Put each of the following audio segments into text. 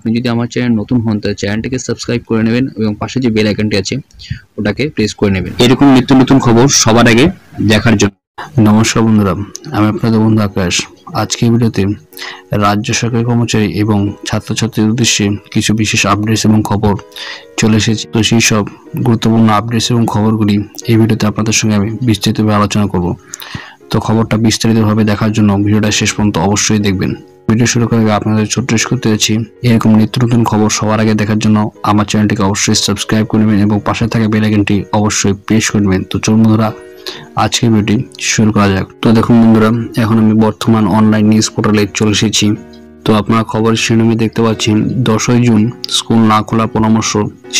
আপনি যদি আমার চ্যানেল নতুন হন তাহলে চ্যানেলটিকে সাবস্ক্রাইব করে নেবেন এবং পাশে যে বেল আইকনটি আছে ওটাকে প্রেস করে নেবেন এরকম নিত্য নতুন খবর সবার আগে দেখার জন্য। নমস্কার বন্ধুরা, আমি আপনাদের বন্ধু আকাশ। আজকের ভিডিওতে রাজ্য সরকারি কর্মচারী এবং ছাত্রছাত্রীদের উদ্দেশ্যে কিছু বিশেষ আপডেটস এবং খবর চলে এসেছে। তো সেই সব গুরুত্বপূর্ণ আপডেটস এবং খবরগুলি এই ভিডিওতে আপনাদের সঙ্গে আমি বিস্তারিতভাবে আলোচনা করব। তো খবরটা বিস্তারিতভাবে দেখার জন্য ভিডিওটা শেষ পর্যন্ত অবশ্যই দেখবেন। ভিডিও শুরু করার আগে আপনাদের ছোট্ট রিকোয়েস্ট করতে চাইছি, এরকম নিত্য নতুন খবর সবার আগে দেখার জন্য আমার চ্যানেলটিকে অবশ্যই সাবস্ক্রাইব করবেন এবং পাশে থাকা বেল আইকনটি অবশ্যই প্রেস করবেন। তো চলুন বন্ধুরা আজকে ভিডিওটি শুরু করা যাক। তো দেখুন বন্ধুরা, এখন আমি বর্তমান অনলাইন নিউজ পোর্টালে চলে এসেছি। তো আপনারা খবর শিরোনামে দেখতে পাচ্ছেন 10ই জুন স্কুল না খোলা পরামর্শ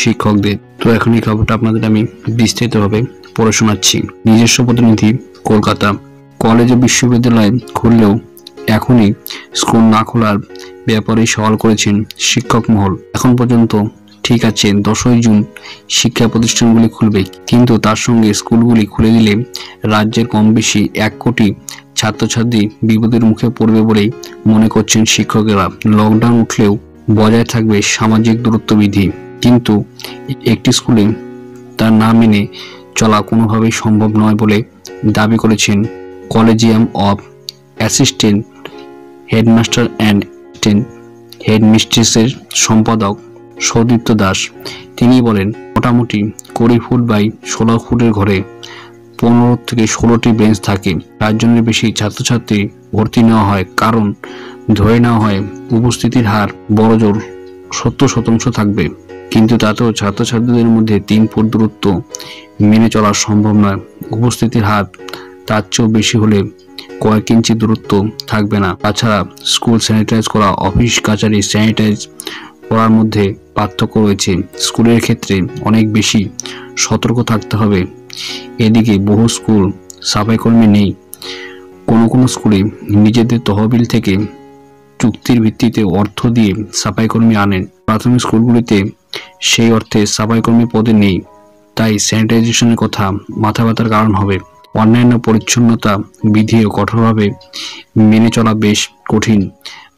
শিক্ষকদের। তো এখন এই খবরটা আপনাদের আমি বিস্তারিতভাবে পড়ে শোনাচ্ছি। নিজস্ব প্রতিনিধি কলকাতা। কলেজ ও বিশ্ববিদ্যালয় খুললেও এখনই স্কুল না খোলার ব্যাপারে সওয়াল করেছেন শিক্ষক মহল। এখন পর্যন্ত ঠিক আছে 10ই জুন শিক্ষা প্রতিষ্ঠানগুলি খুলবে, কিন্তু তার সঙ্গে স্কুলগুলি খুলে দিলে রাজ্যের কম বেশি 1 কোটি ছাত্রছাত্রী বিপদের মুখে পড়বে বলেই মনে করছেন শিক্ষকেরা। লকডাউন উঠলেও বজায় থাকবে সামাজিক দূরত্ব বিধি, কিন্তু একটি স্কুলে তা না মেনে চলা কোনোভাবেই সম্ভব নয় বলে দাবি করেছেন collegium of assistant headmaster and হেডমিস্ট্রেসের সম্পাদক সৌদীপ্ত দাস। তিনি বলেন, মোটামুটি 20 ফুট বাই 16 ফুটের ঘরে 15 থেকে 16টি বেঞ্চ থাকে। 4 জনের বেশি ছাত্রছাত্রী ভর্তি নেওয়া হয়, কারণ ধরে নেওয়া হয় উপস্থিতির হার বড়জোর 70% থাকবে, কিন্তু তাতেও ছাত্রছাত্রীদের মধ্যে 3 ফুট দূরত্ব মেনে চলা সম্ভব নয়। উপস্থিতির হার তার চেয়েও বেশি হলে কয়েক ইঞ্চি দূরত্ব থাকবে না। তাছাড়া স্কুল স্যানিটাইজ করা, অফিস কাছারি স্যানিটাইজ করার মধ্যে পার্থক্য রয়েছে। স্কুলের ক্ষেত্রে অনেক বেশি সতর্ক থাকতে হবে। এদিকে বহু স্কুল সাফাইকর্মী নেই। কোনো কোনো স্কুলে নিজেদের তহবিল থেকে চুক্তির ভিত্তিতে অর্থ দিয়ে সাফাইকর্মী আনেন। প্রাথমিক স্কুলগুলিতে সেই অর্থে সাফাইকর্মী পদে নেই, তাই স্যানিটাইজেশনের কথা মাথা ব্যথার কারণ হবে। অন্যান্য পরিচ্ছন্নতা বিধিও কঠোরভাবে মেনে চলা বেশ কঠিন।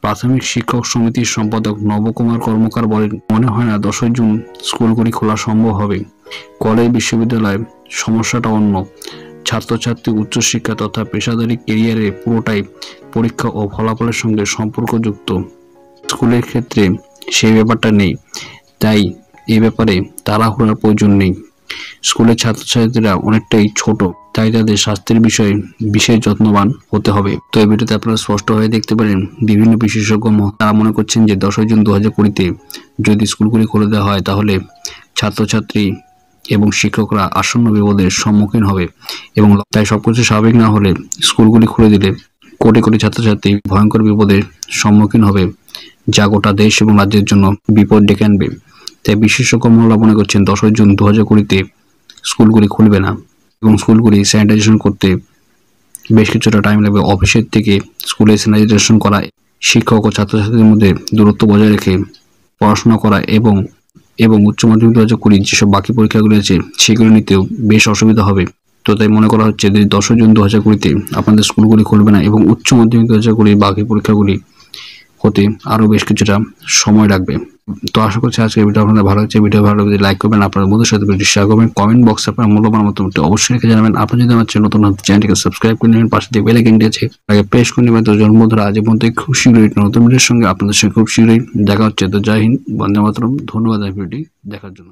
প্রাথমিক শিক্ষক সমিতির সম্পাদক নবকুমার কর্মকার বলেন, মনে হয় না 10ই জুন স্কুলগুলি খোলা সম্ভব হবে। কলেজ বিশ্ববিদ্যালয়ে সমস্যাটা অন্য। ছাত্রছাত্রী উচ্চশিক্ষা তথা পেশাদারী কেরিয়ারে পুরোটাই পরীক্ষা ও ফলাফলের সঙ্গে সম্পর্কযুক্ত। স্কুলের ক্ষেত্রে সেই ব্যাপারটা নেই, তাই এ ব্যাপারে তাড়াহুড়ার প্রয়োজন নেই। স্কুলের ছাত্রছাত্রীরা অনেকটাই ছোট, তাই তাদের স্বাস্থ্যের বিষয়ে বিশেষ যত্নবান হতে হবে। তো এই ভিডিওতে আপনারা স্পষ্ট হয়ে দেখতে পারেন, বিভিন্ন বিশেষজ্ঞ তারা মনে করছেন যে 10ই জুন 2020-তে যদি স্কুলগুলি খুলে দেওয়া হয় তাহলে ছাত্রছাত্রী এবং শিক্ষকরা আসন্ন বিপদের সম্মুখীন হবে, এবং তাই সবকিছু স্বাভাবিক না হলে স্কুলগুলি খুলে দিলে কোটি কোটি ছাত্রছাত্রী ভয়ঙ্কর বিপদের সম্মুখীন হবে, যা গোটা দেশ এবং রাজ্যের জন্য বিপদ ডেকে আনবে। তাই বিশেষজ্ঞ মহল মনে করছেন 10ই জুন 2020-তে স্কুলগুলি খুলবে না, এবং স্কুলগুলি স্যানিটাইজেশন করতে বেশ কিছুটা টাইম লাগবে। অফিসের থেকে স্কুলে স্যানিটাইজেশন করা, শিক্ষক ও ছাত্রছাত্রীদের মধ্যে দূরত্ব বজায় রেখে পড়াশোনা করা এবং উচ্চ মাধ্যমিক 2020 যেসব বাকি পরীক্ষাগুলি আছে সেগুলো নিতেও বেশ অসুবিধা হবে। তো তাই মনে করা হচ্ছে যে 10ই জুন 2020-তে আপনাদের স্কুলগুলি খুলবে না, এবং উচ্চ মাধ্যমিক 2020 বাকি পরীক্ষাগুলি হতে আরও বেশ কিছুটা সময় লাগবে। তো আশা করছি আজকে ভিডিও আপনাদের ভালো হচ্ছে। ভিডিও ভালো লাগলে লাইক করবেন, আপনার বন্ধুর সাথে ভিডিও শেয়ার করবেন, কমেন্ট বক্সে আপনার মূল্যবান মতামত অবশ্যই রেখে জানাবেন। আপনি যদি আমার চ্যানেল নতুন হন চ্যানেলটিকে সাবস্ক্রাইব করে নেবেন, পাশে যে বেল আইকনটি আছে তাকে প্রেস করে নেবেন। তো বন্ধুরা আজ পর্যন্ত খুব শীঘ্রই নতুন ভিডিওর সঙ্গে আপনাদের সঙ্গে খুব শীঘ্রই দেখা হচ্ছে। তো জয় হিন্দ, বন্দে মাতরম। ধন্যবাদ ভিডিওটি দেখার জন্য।